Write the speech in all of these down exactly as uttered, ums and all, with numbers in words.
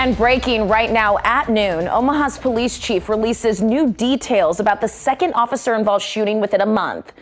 And breaking right now at noon, Omaha's police chief releases new details about the second officer-involved shooting within a month.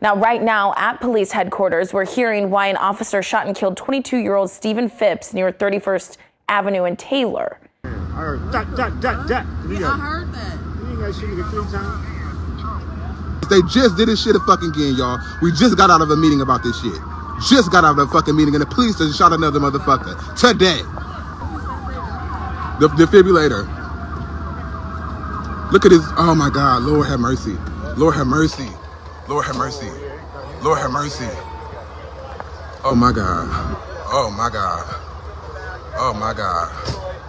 Now, right now at police headquarters, we're hearing why an officer shot and killed twenty-two-year-old Stephen Phipps near thirty-first Avenue in Taylor. I heard that, that, that, that. Yeah, I heard that. You guys shooting it three times. They just did this shit fucking again, y'all. We just got out of a meeting about this shit. Just got out of a fucking meeting, and the police just shot another motherfucker today. The defibrillator. Look at his. Oh my God, Lord have mercy. Lord have mercy. Lord have mercy. Lord have mercy. Oh my God. Oh my God. Oh my God.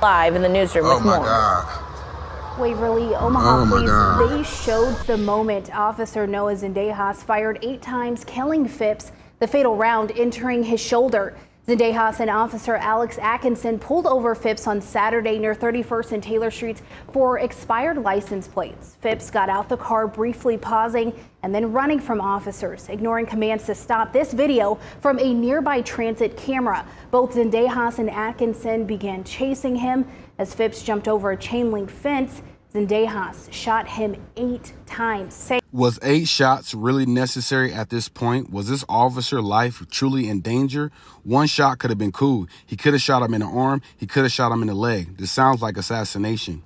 Live in the newsroom. Oh my God. Waverly, Omaha oh police, God. They showed the moment Officer Noah Zendejas fired eight times, killing Phipps, the fatal round entering his shoulder. Zendejas and Officer Alex Atkinson pulled over Phipps on Saturday near thirty-first and Taylor Streets for expired license plates. Phipps got out the car, briefly pausing and then running from officers, ignoring commands to stop. This video from a nearby transit camera. Both Zendejas and Atkinson began chasing him. As Phipps jumped over a chain link fence, Zendejas shot him eight times. Was eight shots really necessary at this point? Was this officer's life truly in danger? One shot could have been cool. He could have shot him in the arm. He could have shot him in the leg. This sounds like assassination.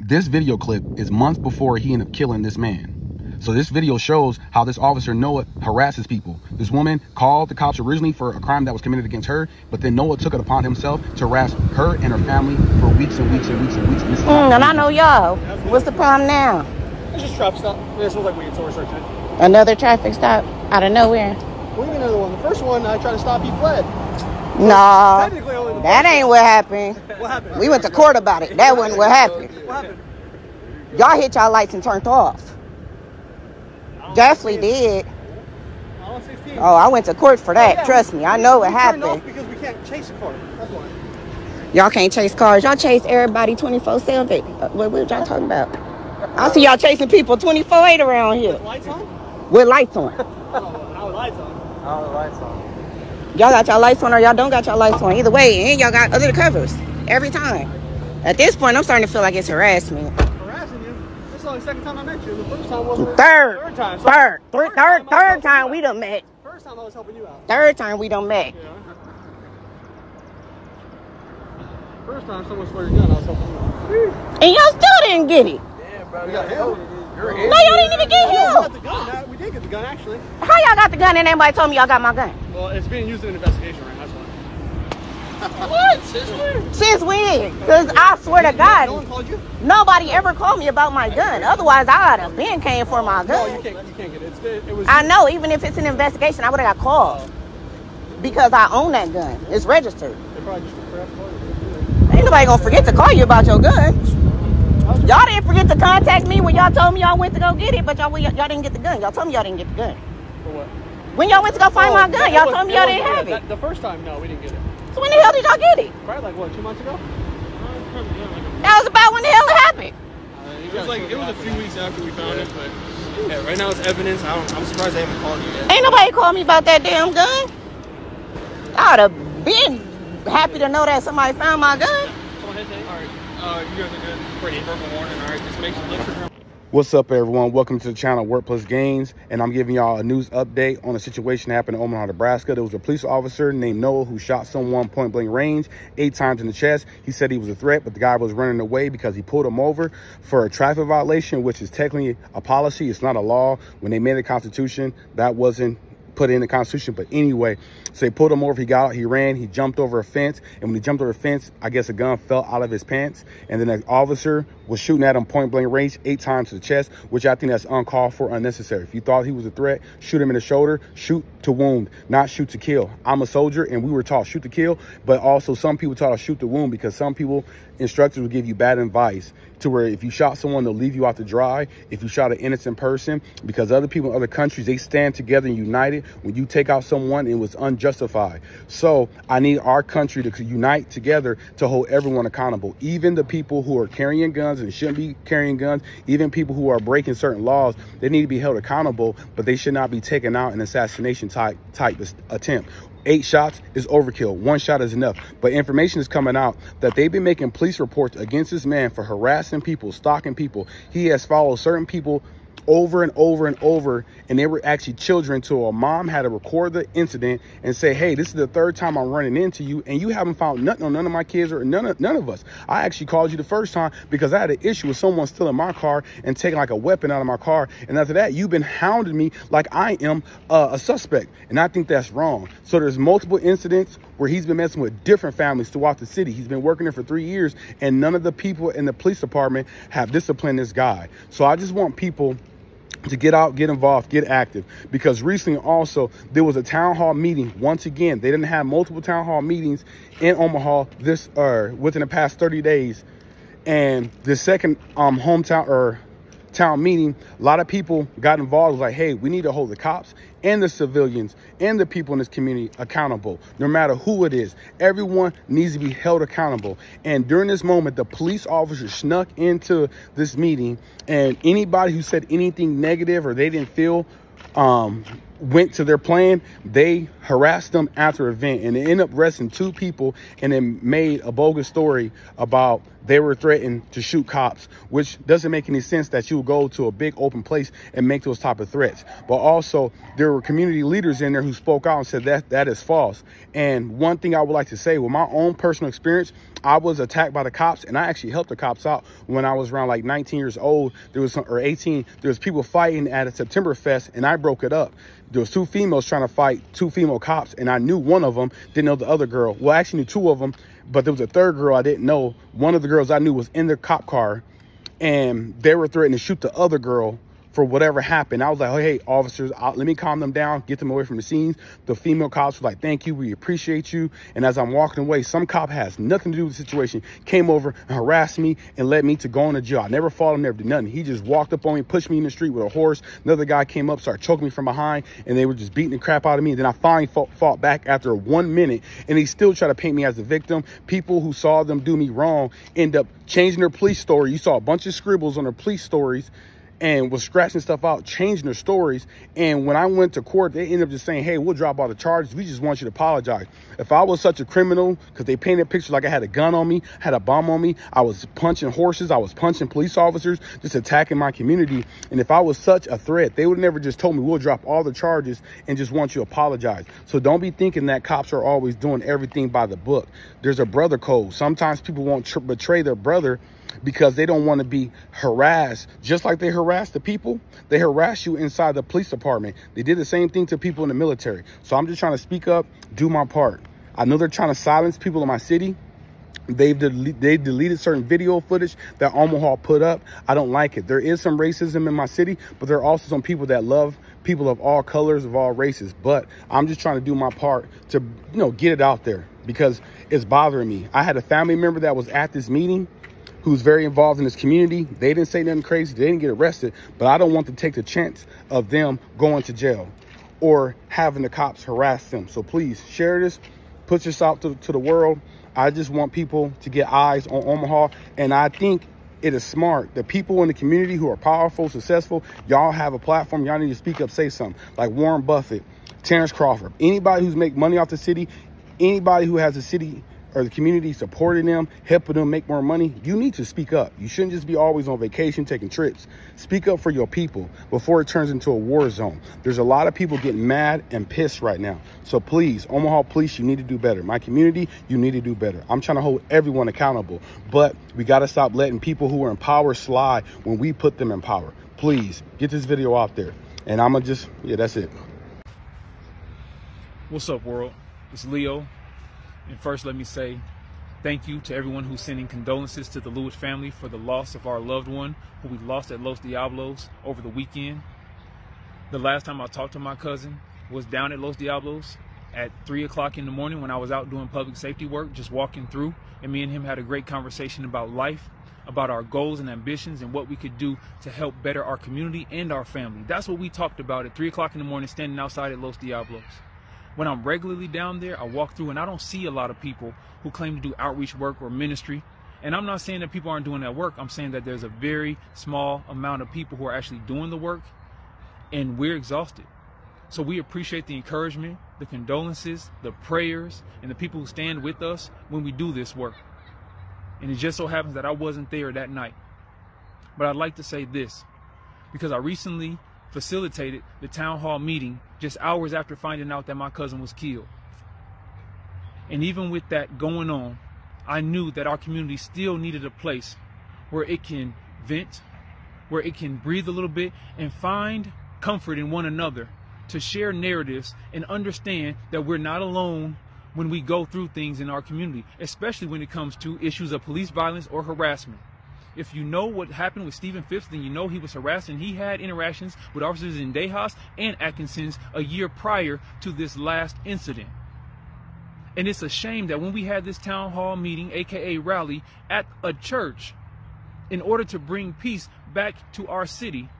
This video clip is months before he ended up killing this man. So this video shows how this officer Noah harasses people. This woman called the cops originally for a crime that was committed against her, but then Noah took it upon himself to harass her and her family for weeks and weeks and weeks and weeks. And, mm, and I know y'all. What's the problem now? It's just traffic stop. There's like we tourist search it. Another traffic stop out of nowhere. What do you mean another one? The first one I tried to stop, he fled. No, nah, that ain't what happened. What happened? We went to court about it. That wasn't what happened. What happened? Y'all hit y'all lights and turned off. Definitely did. Oh, I went to court for that. Oh, yeah. Trust me, I know what happened. Because we can't chase a car. That's why. Y'all can't chase cars. Y'all chase everybody twenty-four seven. What were y'all talking about? I see y'all chasing people twenty-four eight around here. With lights on? With lights on. Our lights on. Our lights on. Y'all got y'all lights on or y'all don't got y'all lights on. Either way, and y'all got under the covers every time. At this point, I'm starting to feel like it's harassment. The second time I met you, the first time was third, third time. So third, third, third time, third time we done met. First time I was helping you out. Third time we done met. Yeah. First time someone sweated gun, I was helping you out. And y'all still didn't get it. Yeah, bro. We got him. No, y'all didn't even get him. We got the gun. We did get the gun, actually. How y'all got the gun and anybody told me y'all got my gun? Well, it's being used in an investigation right now. That's why. What? Since when? Since when? Because I swear to God, no one called you? Nobody ever called me about my gun. Otherwise, I would have been came for my gun. No, you can't, you can't get it. It, it was I know. Even if it's an investigation, I would have got called because I own that gun. It's registered. They probably just forgot to call you. Ain't nobody gonna forget to call you about your gun. Y'all didn't forget to contact me when y'all told me y'all went to go get it, but y'all y'all didn't get the gun. Y'all told me y'all didn't get the gun. For what? When y'all went to go find oh, my gun, y'all told me y'all didn't have it. The first time, no, we didn't get it. So when the hell did y'all get it? Right, like what, two months ago? That was about when the hell it happened. Uh, it was like it was a few weeks after we found yeah. it, but yeah, right now it's evidence. I don't, I'm surprised they haven't called you yet. Ain't nobody called me about that damn gun. I would have been happy to know that somebody found my gun. Come on, hit that. All right, uh, you guys are good. Pretty verbal warning. All right, just make sure you What's up, everyone? Welcome to the channel Workplace Gains, and I'm giving y'all a news update on a situation that happened in Omaha, Nebraska. There was a police officer named Noah who shot someone point blank range eight times in the chest. He said he was a threat, but the guy was running away because he pulled him over for a traffic violation, which is technically a policy. It's not a law. When they made the Constitution, that wasn't put in the Constitution. But anyway, so they pulled him over. He got out, he ran, he jumped over a fence. And when he jumped over a fence, I guess a gun fell out of his pants. And then the officer was shooting at him point blank range eight times to the chest, which I think that's uncalled for, unnecessary. If you thought he was a threat, shoot him in the shoulder, shoot to wound, not shoot to kill. I'm a soldier and we were taught shoot to kill, but also some people taught to shoot to wound because some people, instructors will give you bad advice to where if you shot someone, they'll leave you out to dry. If you shot an innocent person, because other people in other countries, they stand together and united. When you take out someone, it was unjustified. So I need our country to unite together to hold everyone accountable, even the people who are carrying guns and shouldn't be carrying guns, even people who are breaking certain laws. They need to be held accountable, but they should not be taken out in assassination type type attempt. Eight shots is overkill. One shot is enough. But information is coming out that they've been making police reports against this man for harassing people, stalking people. He has followed certain people over and over and over, and they were actually children. To a mom had to record the incident and say, hey, this is the third time I'm running into you, and you haven't found nothing on none of my kids or none of none of us. I actually called you the first time because I had an issue with someone stealing my car and taking like a weapon out of my car, and after that you've been hounding me like I am uh, a suspect, and I think that's wrong. So there's multiple incidents where he's been messing with different families throughout the city. He's been working there for three years, and none of the people in the police department have disciplined this guy. So I just want people to get out, get involved, get active, because recently also there was a town hall meeting. Once again, they didn't have multiple town hall meetings in Omaha this or uh, within the past thirty days. And the second um, hometown or town meeting, a lot of people got involved. It was like, hey, we need to hold the cops and the civilians and the people in this community accountable, no matter who it is. Everyone needs to be held accountable. And during this moment, the police officer snuck into this meeting, and anybody who said anything negative or they didn't feel um went to their plan, they harassed them after event, and they ended up arresting two people, and then made a bogus story about they were threatened to shoot cops, which doesn't make any sense that you would go to a big open place and make those type of threats. But also there were community leaders in there who spoke out and said that that is false. And one thing I would like to say, with my own personal experience, I was attacked by the cops, and I actually helped the cops out when I was around like nineteen years old. There was some, or eighteen, there was people fighting at a September Fest, and I broke it up. There was two females trying to fight two female cops, and I knew one of them, didn't know the other girl. Well, I actually knew two of them, but there was a third girl I didn't know. One of the girls I knew was in the cop car, and they were threatening to shoot the other girl for whatever happened. I was like, oh, hey, officers, I'll, let me calm them down, get them away from the scenes. The female cops were like, thank you, we appreciate you. And as I'm walking away, some cop has nothing to do with the situation, came over and harassed me and led me to going to jail. I never fought him, never did nothing. He just walked up on me, pushed me in the street with a horse. Another guy came up, started choking me from behind, and they were just beating the crap out of me. And then I finally fought, fought back after one minute, and he still tried to paint me as the victim. People who saw them do me wrong end up changing their police story. You saw a bunch of scribbles on their police stories, and was scratching stuff out, changing their stories. And when I went to court, they ended up just saying, hey, we'll drop all the charges. We just want you to apologize. If I was such a criminal, because they painted pictures like I had a gun on me, had a bomb on me, I was punching horses, I was punching police officers, just attacking my community. And if I was such a threat, they would never just told me, we'll drop all the charges and just want you to apologize. So don't be thinking that cops are always doing everything by the book. There's a brother code. Sometimes people won't betray their brother because they don't want to be harassed. Just like they harass the people, they harass you inside the police department. They did the same thing to people in the military. So I'm just trying to speak up, do my part. I know they're trying to silence people in my city. They've del they deleted certain video footage that Omaha put up. I don't like it. There is some racism in my city, but there are also some people that love people of all colors, of all races. But I'm just trying to do my part to, you know, get it out there, because it's bothering me. I had a family member that was at this meeting who's very involved in this community. They didn't say nothing crazy, they didn't get arrested, but I don't want to take the chance of them going to jail or having the cops harass them. So please share this, put this out to, to the world. I just want people to get eyes on Omaha, and I think it is smart. The people in the community who are powerful, successful, y'all have a platform, y'all need to speak up, say something. Like Warren Buffett, Terrence Crawford, anybody who's make money off the city, anybody who has a city or the community supporting them, helping them make more money, you need to speak up. You shouldn't just be always on vacation, taking trips. Speak up for your people before it turns into a war zone. There's a lot of people getting mad and pissed right now. So please, Omaha police, you need to do better. My community, you need to do better. I'm trying to hold everyone accountable, but we gotta stop letting people who are in power slide when we put them in power. Please, get this video out there. And I'ma just, yeah, that's it. What's up, world? It's Leo. And first, let me say thank you to everyone who's sending condolences to the Lewis family for the loss of our loved one who we lost at Los Diablos over the weekend. The last time I talked to my cousin was down at Los Diablos at three o'clock in the morning when I was out doing public safety work, just walking through. And me and him had a great conversation about life, about our goals and ambitions, and what we could do to help better our community and our family. That's what we talked about at three o'clock in the morning standing outside at Los Diablos. When I'm regularly down there, I walk through and I don't see a lot of people who claim to do outreach work or ministry. And I'm not saying that people aren't doing that work. I'm saying that there's a very small amount of people who are actually doing the work, and we're exhausted. So we appreciate the encouragement, the condolences, the prayers, and the people who stand with us when we do this work. And it just so happens that I wasn't there that night. But I'd like to say this, because I recently facilitated the town hall meeting just hours after finding out that my cousin was killed. And even with that going on, I knew that our community still needed a place where it can vent, where it can breathe a little bit and find comfort in one another, to share narratives and understand that we're not alone when we go through things in our community, especially when it comes to issues of police violence or harassment. If you know what happened with Stephen Phipps, then you know he was harassed, and he had interactions with officers in DeHaas and Atkinson's a year prior to this last incident. And it's a shame that when we had this town hall meeting, aka rally, at a church in order to bring peace back to our city,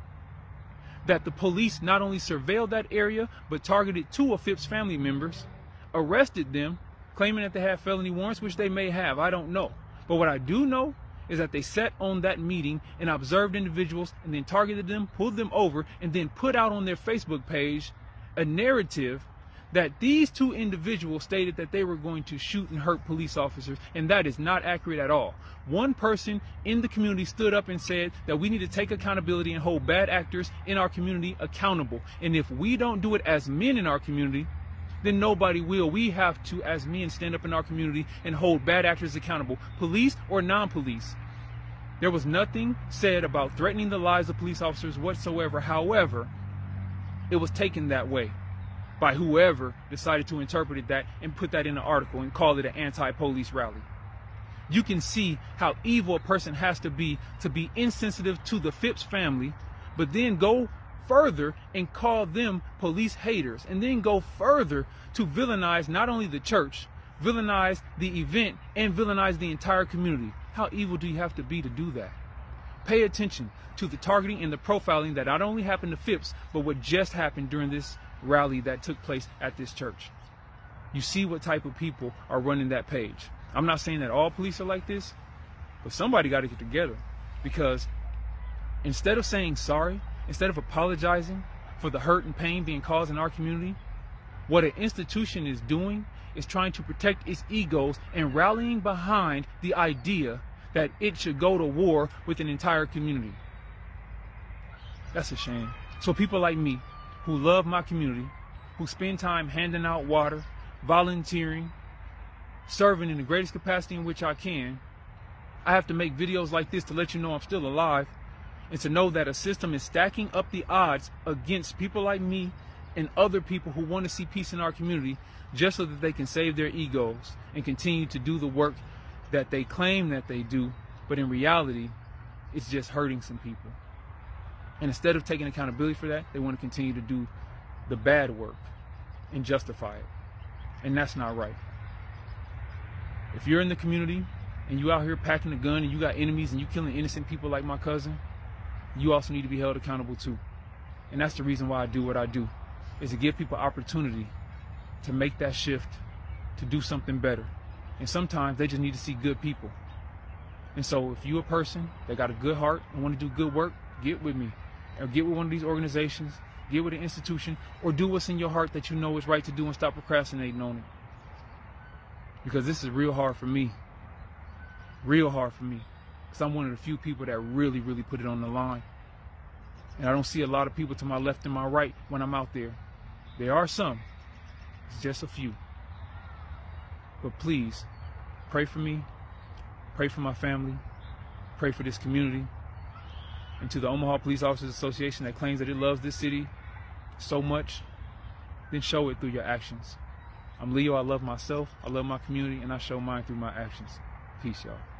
that the police not only surveilled that area, but targeted two of Phipps' family members, arrested them, claiming that they had felony warrants, which they may have, I don't know. But what I do know is that they sat on that meeting and observed individuals and then targeted them, pulled them over, and then put out on their Facebook page a narrative that these two individuals stated that they were going to shoot and hurt police officers, and that is not accurate at all. One person in the community stood up and said that we need to take accountability and hold bad actors in our community accountable. And if we don't do it as men in our community, then nobody will. We have to, as men, stand up in our community and hold bad actors accountable, police or non-police. There was nothing said about threatening the lives of police officers whatsoever. However, it was taken that way by whoever decided to interpret that and put that in an article and call it an anti-police rally. You can see how evil a person has to be to be insensitive to the Phipps family, but then go further and call them police haters, and then go further to villainize not only the church, villainize the event, and villainize the entire community. How evil do you have to be to do that? Pay attention to the targeting and the profiling that not only happened to Phipps, but what just happened during this rally that took place at this church. You see what type of people are running that page. I'm not saying that all police are like this, but somebody got to get together, because instead of saying sorry, instead of apologizing for the hurt and pain being caused in our community, what an institution is doing is trying to protect its egos and rallying behind the idea that it should go to war with an entire community. That's a shame. So people like me, who love my community, who spend time handing out water, volunteering, serving in the greatest capacity in which I can, I have to make videos like this to let you know I'm still alive, and to know that a system is stacking up the odds against people like me and other people who want to see peace in our community, just so that they can save their egos and continue to do the work that they claim that they do, but in reality, it's just hurting some people. And instead of taking accountability for that, they want to continue to do the bad work and justify it. And that's not right. If you're in the community and you out here packing a gun and you got enemies and you killing innocent people like my cousin, you also need to be held accountable too. And that's the reason why I do what I do, is to give people opportunity to make that shift, to do something better. And sometimes they just need to see good people. And so if you're a person that got a good heart and want to do good work, get with me. Or get with one of these organizations, get with an institution, or do what's in your heart that you know is right to do and stop procrastinating on it. Because this is real hard for me. Real hard for me. Because I'm one of the few people that really, really put it on the line. And I don't see a lot of people to my left and my right when I'm out there. There are some. It's just a few. But please, pray for me. Pray for my family. Pray for this community. And to the Omaha Police Officers Association that claims that it loves this city so much, then show it through your actions. I'm Leo. I love myself, I love my community, and I show mine through my actions. Peace, y'all.